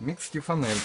Микс Стефанель.